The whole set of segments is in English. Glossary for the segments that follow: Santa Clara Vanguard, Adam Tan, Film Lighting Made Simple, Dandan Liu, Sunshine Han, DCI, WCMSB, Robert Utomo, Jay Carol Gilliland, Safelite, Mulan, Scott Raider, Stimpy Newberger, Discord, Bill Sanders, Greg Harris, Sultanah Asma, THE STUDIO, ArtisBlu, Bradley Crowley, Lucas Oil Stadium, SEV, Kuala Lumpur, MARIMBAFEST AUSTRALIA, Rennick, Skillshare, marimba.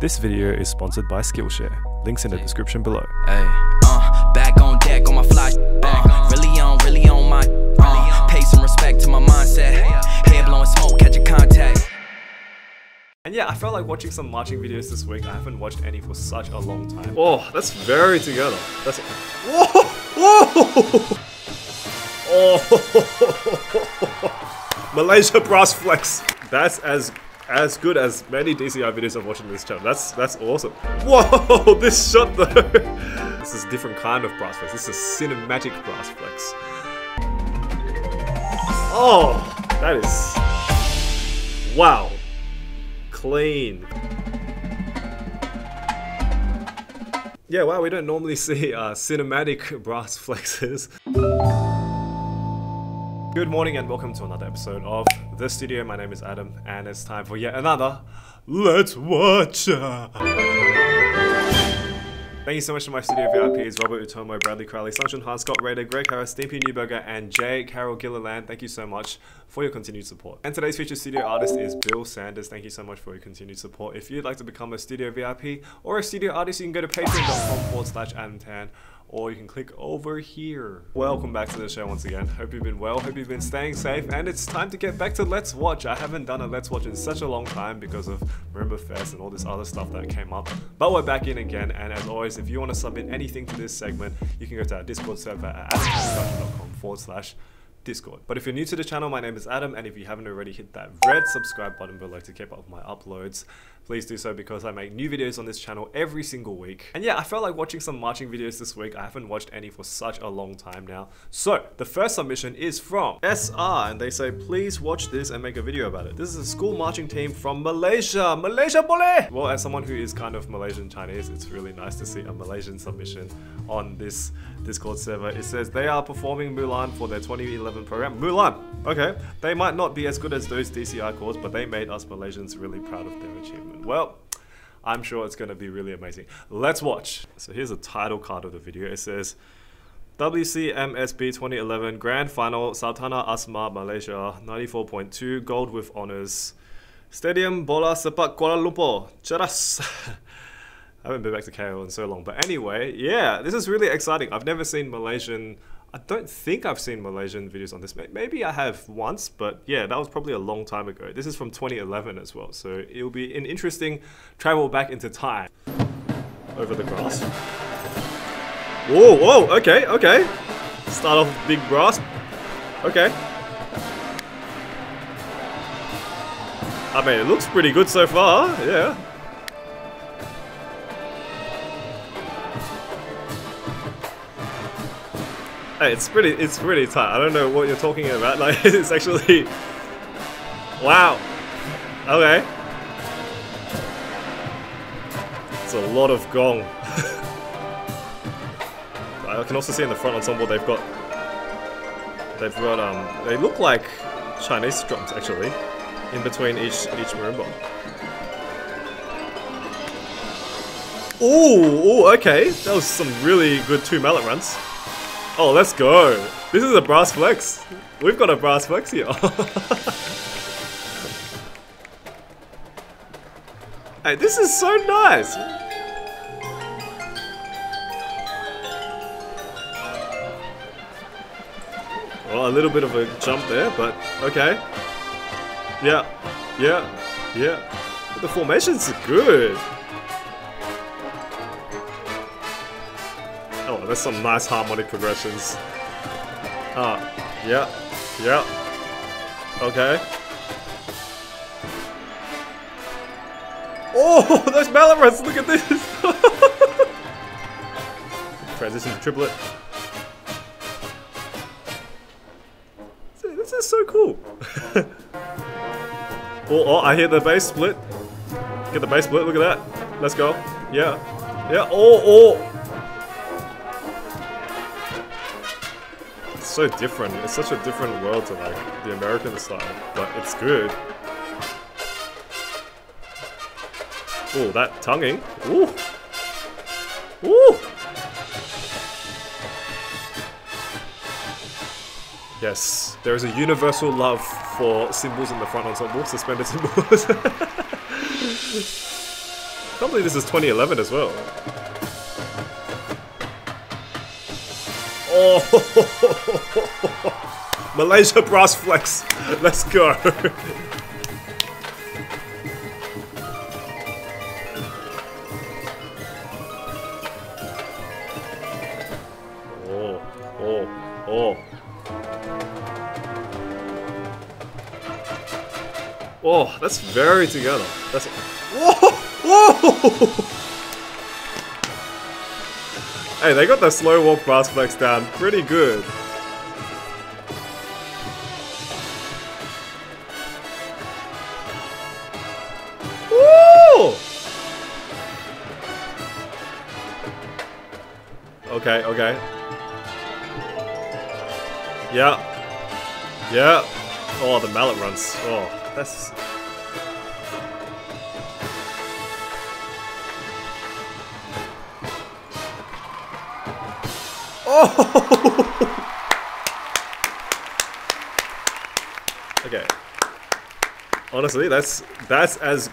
This video is sponsored by Skillshare. Links in the description below. Hey, back on deck on my fly. Really on my. Pay some respect to my mindset. Hair blowing smoke, catching contact. And yeah, I felt like watching some marching videos this week. I haven't watched any for such a long time. Oh, that's very together. That's. Whoa! Whoa! Oh, Malaysia brass flex. That's as good as many DCI videos I've watched on this channel. That's awesome. Whoa, this shot though. This is a different kind of brass flex. This is cinematic brass flex. Oh, that is, wow, clean. Yeah, wow, we don't normally see cinematic brass flexes. Good morning and welcome to another episode of The Studio. My name is Adam and it's time for yet another Let's Watch! Thank you so much to my studio VIPs, Robert Utomo, Bradley Crowley, Sunshine Han, Scott Raider, Greg Harris, Stimpy Newberger, and Jay Carol Gilliland. Thank you so much for your continued support. And today's featured studio artist is Bill Sanders. Thank you so much for your continued support. If you'd like to become a studio VIP or a studio artist, you can go to patreon.com/AdamTan. Or you can click over here. Welcome back to the show once again. Hope you've been well, hope you've been staying safe, and it's time to get back to Let's Watch. I haven't done a Let's Watch in such a long time because of Marimbafest and all this other stuff that came up. But we're back in again, and as always, if you want to submit anything to this segment, you can go to our Discord server at adamtan.com/Discord. But if you're new to the channel, my name is Adam, and if you haven't already, hit that red subscribe button below to keep up with my uploads. Please do so because I make new videos on this channel every single week. And yeah, I felt like watching some marching videos this week. I haven't watched any for such a long time now. So the first submission is from SR, and they say, please watch this and make a video about it. This is a school marching team from Malaysia. Malaysia boleh! Well, as someone who is kind of Malaysian Chinese, it's really nice to see a Malaysian submission on this Discord server. It says they are performing Mulan for their 2011 program. Mulan! Okay. They might not be as good as those DCI calls, but they made us Malaysians really proud of their achievement. Well, I'm sure it's going to be really amazing. Let's watch. So here's the title card of the video. It says, WCMSB 2011 Grand Final, Sultanah Asma, Malaysia, 94.2, gold with honours. Stadium Bola Sepak Kuala Lumpur, Ceras. I haven't been back to KL in so long. But anyway, yeah, this is really exciting. I've never seen Malaysian... I don't think I've seen Malaysian videos on this. Maybe I have once, but yeah, that was probably a long time ago. This is from 2011 as well, so it'll be an interesting travel back into time. Over the grass. Whoa, whoa, okay, okay. Start off with big brass. Okay. I mean, it looks pretty good so far, yeah. Hey, it's pretty tight. I don't know what you're talking about. Like, it's actually, wow. Okay. It's a lot of gong. I can also see in the front ensemble they've got they look like Chinese drums actually, in between each marimba. Oh, okay. That was some really good two mallet runs. Oh, let's go. This is a brass flex. We've got a brass flex here. Hey, this is so nice. Well, a little bit of a jump there, but okay. Yeah, yeah, yeah. But the formation's good. Oh, that's some nice harmonic progressions. Yeah, yeah. Okay. Oh, those mallet runs, look at this! Transition to triplet. See, this is so cool. Oh, I hear the bass split. Get the bass split, look at that. Let's go. Yeah, yeah, oh. So different. It's such a different world to like the American style, but it's good. Ooh, that tonguing. Ooh. Ooh. Yes, there is a universal love for cymbals in the front ensemble, suspended cymbals. I can't believe this is 2011 as well. Oh, Malaysia brass flex. Let's go. Oh, that's very together. That's. Whoa! Whoa! Hey, they got the slow walk brass flex down pretty good. Woo! Okay, okay. Yeah. Yeah. Oh, the mallet runs. Oh. That's... Oh! Okay. Honestly, that's as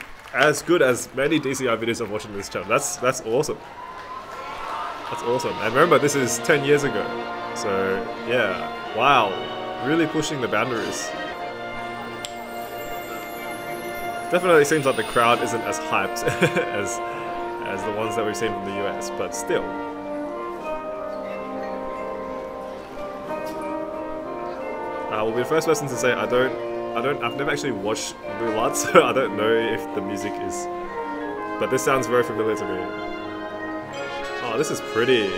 good as many DCI videos I've watched on this channel. That's awesome. That's awesome. And remember, this is 10 years ago. So yeah. Wow. Really pushing the boundaries. Definitely seems like the crowd isn't as hyped as the ones that we've seen from the US, but still. I will be the first person to say I've never actually watched Mulan, so I don't know if the music is, but this sounds very familiar to me. Oh, this is pretty.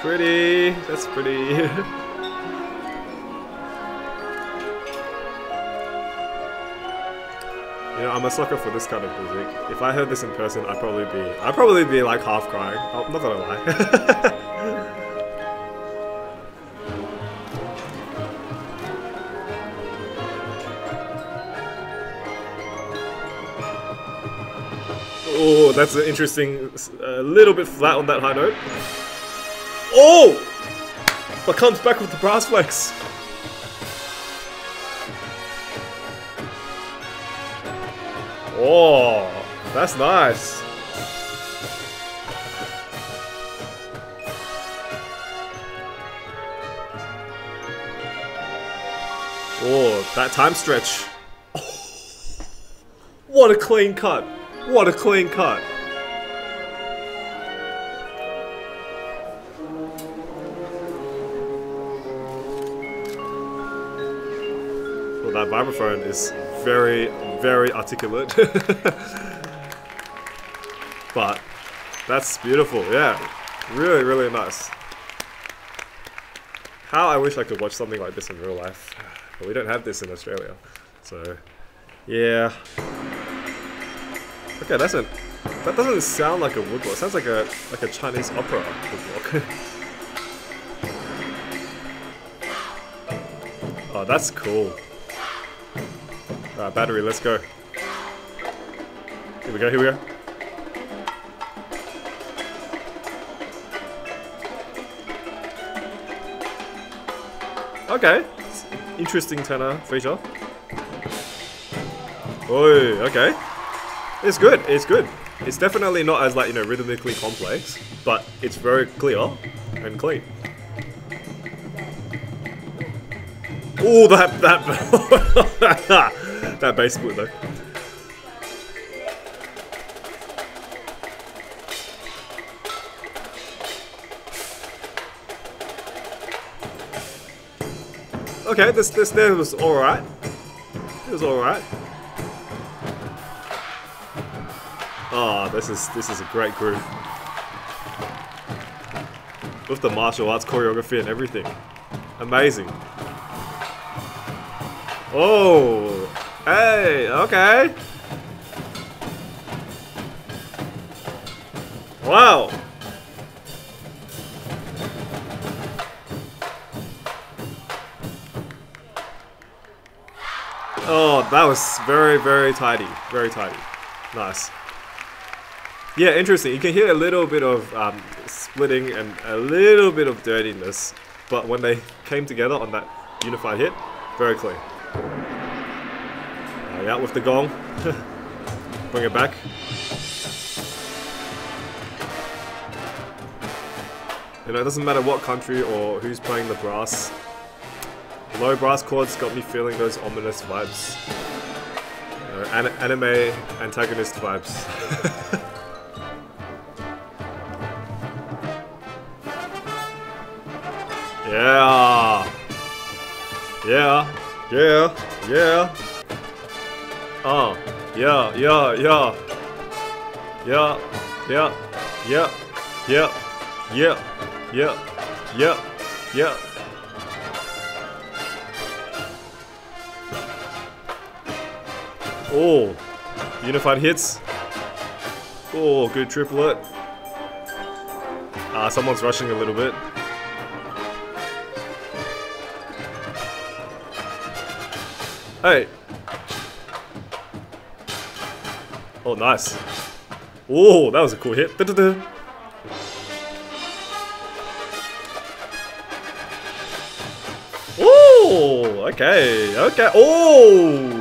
Pretty. That's pretty. You know, I'm a sucker for this kind of music. If I heard this in person, I'd probably be like half crying. I'm not gonna lie. Oh, that's an interesting. A little bit flat on that high note. Oh! But comes back with the brass flex. Oh, that's nice. Oh, that time stretch. Oh, what a clean cut. What a clean cut. That vibraphone is very, very articulate. But that's beautiful, yeah. Really, really nice. How I wish I could watch something like this in real life. But we don't have this in Australia. So, yeah. Okay, that doesn't sound like a woodblock. It sounds like a Chinese opera woodblock. Oh, that's cool. Alright, battery, let's go. Here we go, here we go. Okay. Interesting tenor feature. Oh, okay. It's good, it's good. It's definitely not as, like, you know, rhythmically complex, but it's very clear and clean. Oh, that that bass split though. Okay, this was alright. It was alright. Ah, oh, this is a great groove. With the martial arts choreography and everything. Amazing. Oh, hey, okay. Wow. Oh, that was very, very tidy. Very tidy. Nice. Yeah, interesting. You can hear a little bit of splitting and a little bit of dirtiness, but when they came together on that unified hit, very clean. Out with the gong. Bring it back. You know, it doesn't matter what country or who's playing the brass. Low brass chords got me feeling those ominous vibes. You know, anime antagonist vibes. Yeah! Yeah! Yeah! Yeah! Oh! Yeah! Yeah! Yeah! Yeah! Yeah! Yeah! Yeah! Yeah! Yeah! Yeah! Yeah! Oh! Unified hits! Oh, good triplet! Ah, someone's rushing a little bit. Hey! Oh, nice. Oh, that was a cool hit. Da -da -da. Oh, okay, okay. Oh!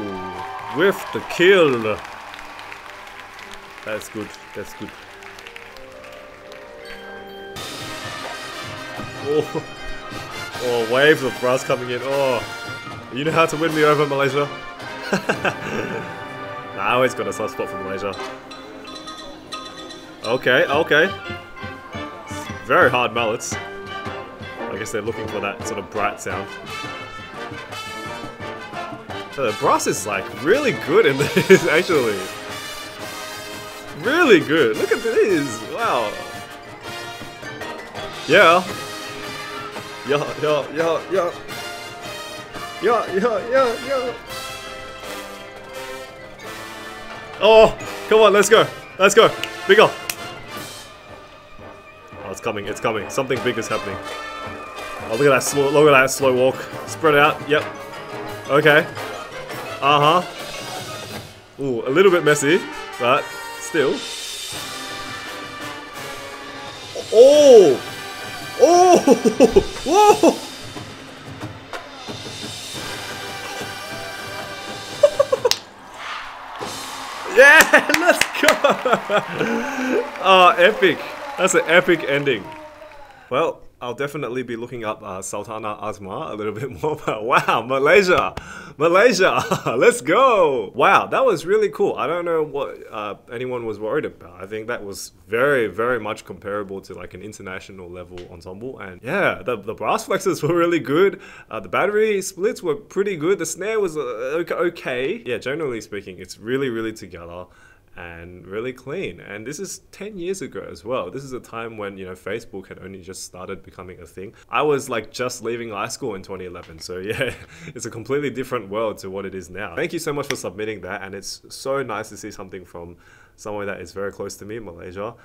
With the kill. That's good, that's good. Oh, oh, waves of brass coming in. Oh. You know how to win me over, Malaysia. I always got a soft spot for Malaysia. Okay, okay. Very hard mallets. I guess they're looking for that sort of bright sound. The brass is like really good in this, actually. Really good. Look at this. Wow. Yeah. Yeah, yeah, yeah, yeah. Yeah, yeah, yeah, yeah. Oh, come on, let's go. Let's go. Bigger. Oh, it's coming, it's coming. Something big is happening. Oh, look at that slow walk. Spread out. Yep. Okay. Uh-huh. Ooh, a little bit messy, but still. Oh! Oh! Whoa! Yeah, let's go! Oh, epic. That's an epic ending. Well, I'll definitely be looking up Sultanah Asma a little bit more. But wow, Malaysia! Malaysia! Let's go! Wow, that was really cool. I don't know what anyone was worried about. I think that was very, very much comparable to like an international level ensemble. And yeah, the brass flexes were really good. The battery splits were pretty good. The snare was okay. Yeah, generally speaking, it's really, really together. And really clean. And this is 10 years ago as well. This is a time when, you know, Facebook had only just started becoming a thing. I was like just leaving high school in 2011. So yeah, it's a completely different world to what it is now. Thank you so much for submitting that. And it's so nice to see something from somewhere that is very close to me, Malaysia.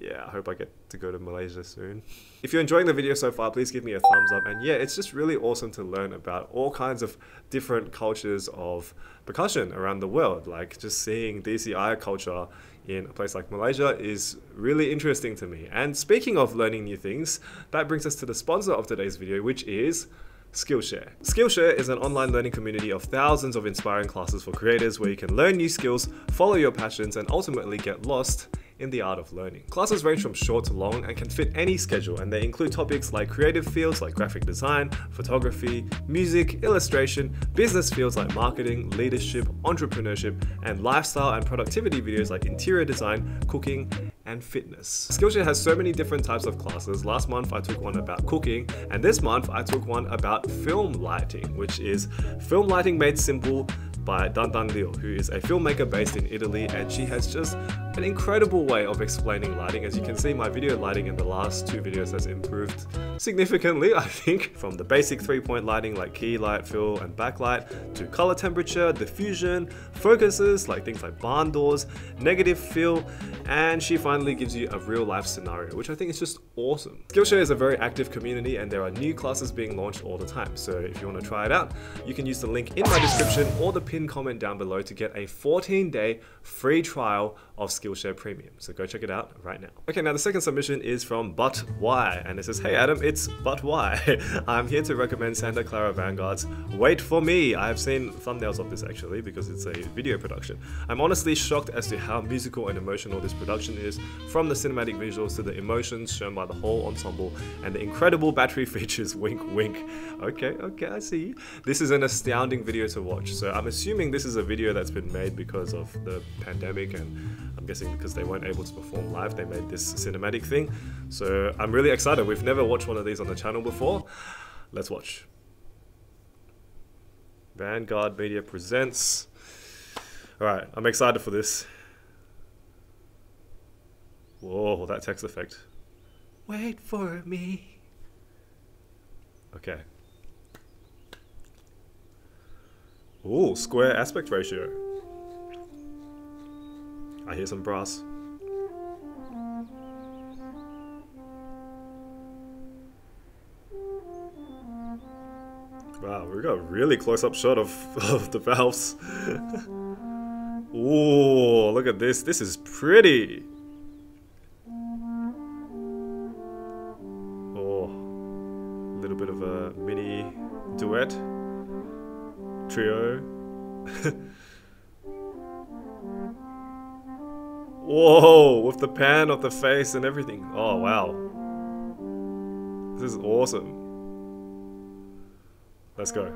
Yeah, I hope I get to go to Malaysia soon. If you're enjoying the video so far, please give me a thumbs up. And yeah, it's just really awesome to learn about all kinds of different cultures of percussion around the world. Like just seeing DCI culture in a place like Malaysia is really interesting to me. And speaking of learning new things, that brings us to the sponsor of today's video, which is Skillshare. Skillshare is an online learning community of thousands of inspiring classes for creators where you can learn new skills, follow your passions, and ultimately get lost in the art of learning. Classes range from short to long and can fit any schedule, and they include topics like creative fields like graphic design, photography, music, illustration, business fields like marketing, leadership, entrepreneurship, and lifestyle and productivity videos like interior design, cooking, and fitness. Skillshare has so many different types of classes. Last month I took one about cooking, and this month I took one about film lighting, which is Film Lighting Made Simple, by Dandan Liu, who is a filmmaker based in Italy, and she has just an incredible way of explaining lighting. As you can see, my video lighting in the last two videos has improved significantly, I think, from the basic three-point lighting like key light, fill and backlight, to color temperature, diffusion, focuses like things like barn doors, negative fill, and she finally gives you a real-life scenario, which I think is just awesome. Skillshare is a very active community and there are new classes being launched all the time, so if you want to try it out, you can use the link in my description or the pinned comment down below to get a 14-day free trial of Skillshare Premium. So go check it out right now. Okay, now the second submission is from But Why, and it says, "Hey Adam, it's But Why. I'm here to recommend Santa Clara Vanguard's Wait For Me. I have seen thumbnails of this actually because it's a video production. I'm honestly shocked as to how musical and emotional this production is, from the cinematic visuals to the emotions shown by the whole ensemble and the incredible battery features, wink wink." Okay, okay, I see you. "This is an astounding video to watch." So I'm assuming this is a video that's been made because of the pandemic, and I'm guessing because they weren't able to perform live, they made this cinematic thing. So I'm really excited. We've never watched one of these on the channel before. Let's watch. Vanguard Media presents. Alright, I'm excited for this. Whoa, that text effect. Wait for me. Okay. Ooh, square aspect ratio. I hear some brass. Wow, we got a really close-up shot of the valves. Ooh, look at this. This is pretty. Oh, a little bit of a mini duet. Trio. Whoa, with the pan of the face and everything. Oh, wow. This is awesome. Let's go.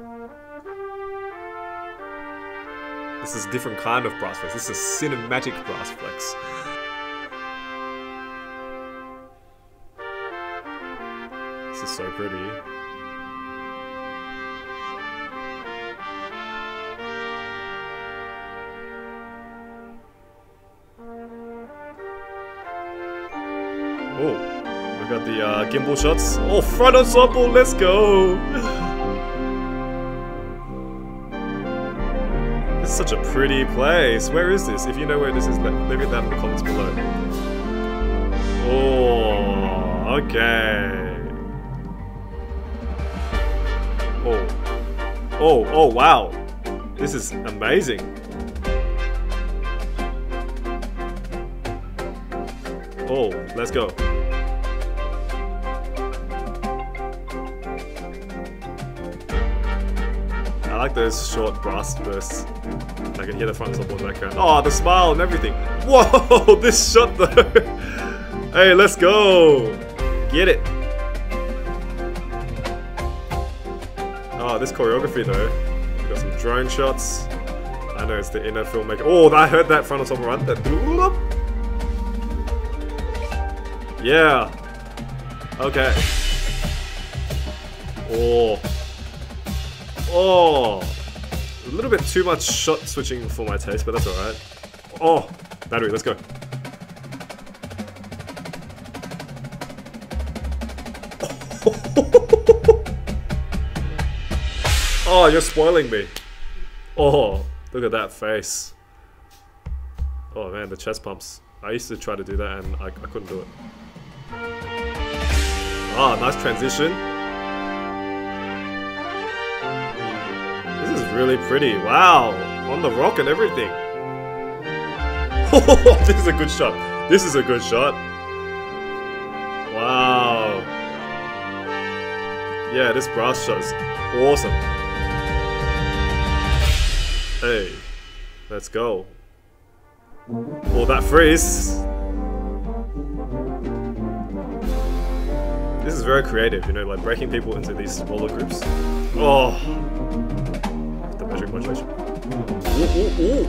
This is a different kind of brass flex. This is a cinematic brass flex. This is so pretty. Oh, we got the gimbal shots. Oh, front ensemble, let's go! This is such a pretty place. Where is this? If you know where this is, leave it down in the comments below. Oh, okay. Oh. Oh, oh, wow. This is amazing. Oh, let's go. I like those short brass bursts. I can hear the front support background. Oh, the smile and everything. Whoa, this shot though. Hey, let's go. Get it. Oh, this choreography though. Got some drone shots. I know it's the inner filmmaker. Oh, I heard that front ensemble run. That. Yeah. Okay. Oh. Oh. A little bit too much shot switching for my taste, but that's alright. Oh. Battery, let's go. Oh, you're spoiling me. Oh. Look at that face. Oh man, the chest pumps. I used to try to do that and I couldn't do it. Ah, nice transition. This is really pretty. Wow, on the rock and everything. Oh, this is a good shot. This is a good shot. Wow. Yeah, this brass shot is awesome. Hey, let's go. Oh, that freeze. This is very creative, you know, like breaking people into these smaller groups. Oh, the magic modulation. Ooh, ooh, ooh.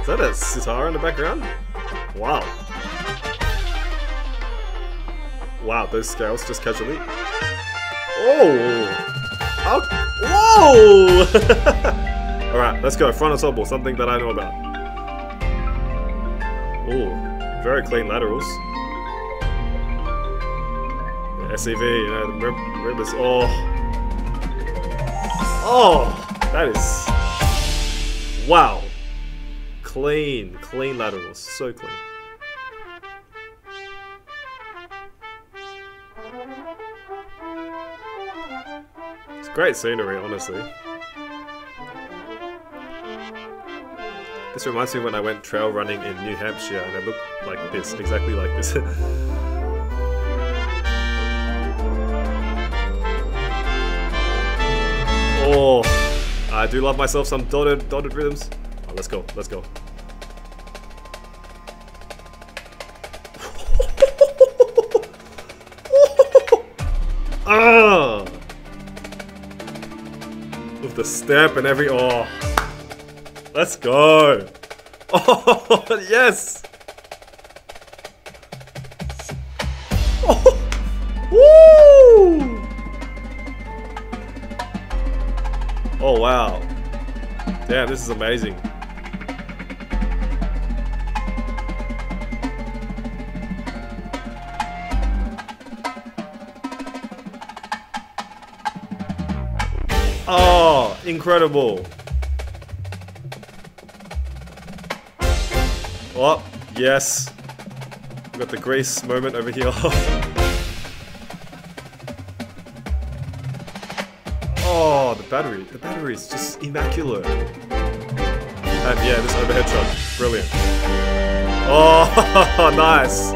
Is that a sitar in the background? Wow. Wow, those scales just casually. Oh! Whoa! Alright, let's go. Frontotobo, something that I know about. Oh, very clean laterals. Yeah, SEV, you know, the rib is. Oh! Oh! That is. Wow! Clean, clean laterals. So clean. It's great scenery, honestly. This reminds me when I went trail running in New Hampshire and it looked like this, exactly like this. Oh, I do love myself some dotted rhythms. Oh, let's go, let's go. Ah! With the step and every. Oh! Let's go! Oh, yes! Oh! Woo! Oh, wow. Damn, this is amazing. Oh, incredible. Oh, yes. We've got the grace moment over here. Oh, the battery is just immaculate. And yeah, this overhead shot, brilliant. Oh, nice.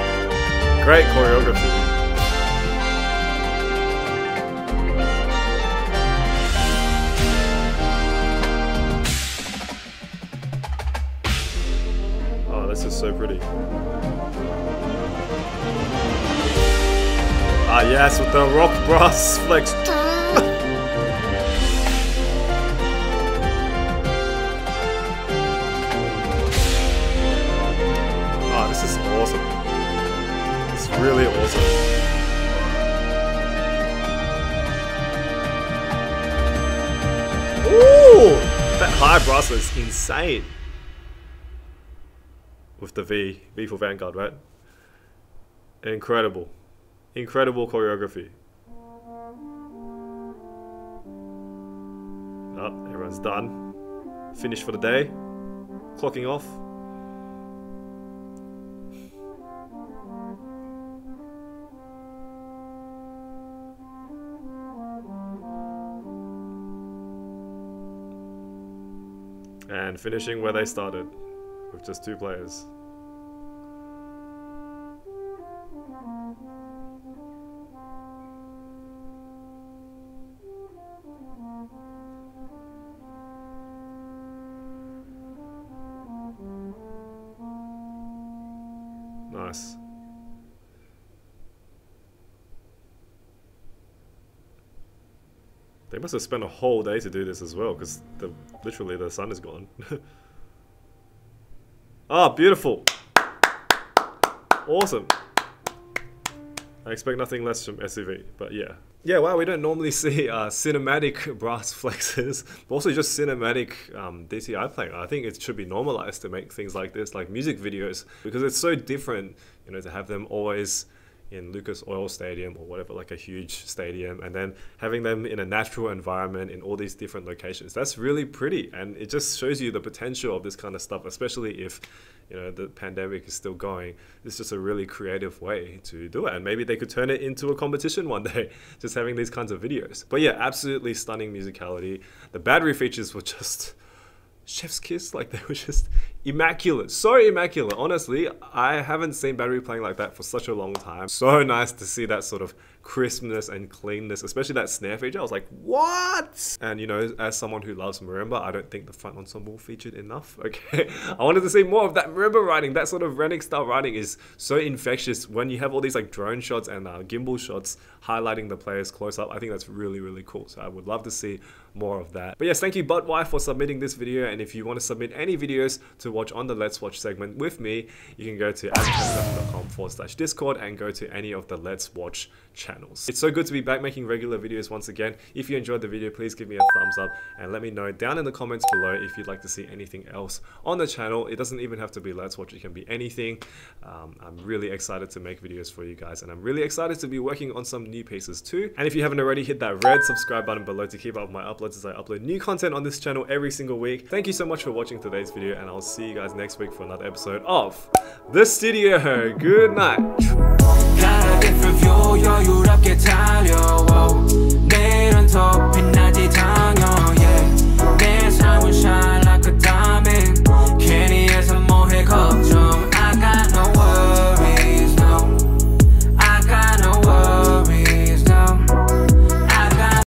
Great choreography. So pretty. Ah yes, with the rock brass flex. Ah, this is awesome. It's really awesome. Ooh, that high brass is insane. With the V for Vanguard, right? Incredible. Incredible choreography. Oh, everyone's done. Finished for the day. Clocking off. And finishing where they started. With just two players. Nice. They must have spent a whole day to do this as well, because literally the sun is gone. Ah, beautiful. Awesome. I expect nothing less from SEV, but yeah. Yeah, wow, we don't normally see cinematic brass flexes, but also just cinematic DCI playing. I think it should be normalized to make things like this, like music videos, because it's so different, you know, to have them always in Lucas Oil Stadium or whatever, like a huge stadium, and then having them in a natural environment in all these different locations. That's really pretty, and it just shows you the potential of this kind of stuff, especially if, you know, the pandemic is still going. It's just a really creative way to do it, and maybe they could turn it into a competition one day, just having these kinds of videos. But yeah, absolutely stunning musicality. The battery features were just chef's kiss, like they were just immaculate, so immaculate. Honestly, I haven't seen battery playing like that for such a long time. So nice to see that sort of crispness and cleanness, especially that snare feature. I was like, what? And you know, as someone who loves marimba, I don't think the front ensemble featured enough, okay? I wanted to see more of that marimba writing. That sort of Rennick style writing is so infectious when you have all these like drone shots and gimbal shots highlighting the players close up. I think that's really, really cool. So I would love to see more of that. But yes, thank you Budwife for submitting this video, and if you want to submit any videos to watch on the Let's Watch segment with me, you can go to adamtan.com/Discord and go to any of the Let's Watch channels. It's so good to be back making regular videos once again. If you enjoyed the video, please give me a thumbs up and let me know down in the comments below if you'd like to see anything else on the channel. It doesn't even have to be Let's Watch, it can be anything. I'm really excited to make videos for you guys, and I'm really excited to be working on some new pieces too. And if you haven't already, hit that red subscribe button below to keep up with my uploads as I upload new content on this channel every single week. Thank you so much for watching today's video, and I'll see you guys next week for another episode of The Studio. Good night.